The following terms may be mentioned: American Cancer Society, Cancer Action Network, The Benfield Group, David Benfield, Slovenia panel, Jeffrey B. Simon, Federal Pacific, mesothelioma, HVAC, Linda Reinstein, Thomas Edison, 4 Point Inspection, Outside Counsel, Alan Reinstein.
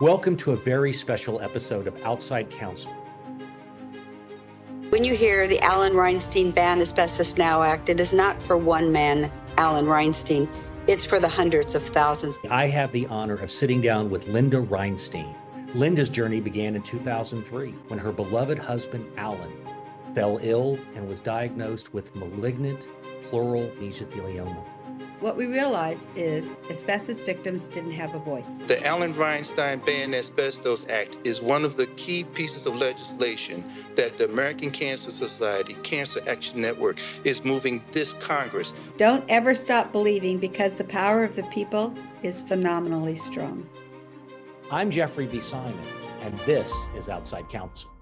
Welcome to a very special episode of Outside Counsel. When you hear the Alan Reinstein Ban Asbestos Now Act, it is not for one man, Alan Reinstein. It's for the hundreds of thousands. I have the honor of sitting down with Linda Reinstein. Linda's journey began in 2003 when her beloved husband, Alan, fell ill and was diagnosed with malignant pleural mesothelioma. What we realized is asbestos victims didn't have a voice. The Alan Reinstein Ban Asbestos Act is one of the key pieces of legislation that the American Cancer Society, Cancer Action Network is moving this Congress. Don't ever stop believing, because the power of the people is phenomenally strong. I'm Jeffrey B. Simon, and this is Outside Counsel.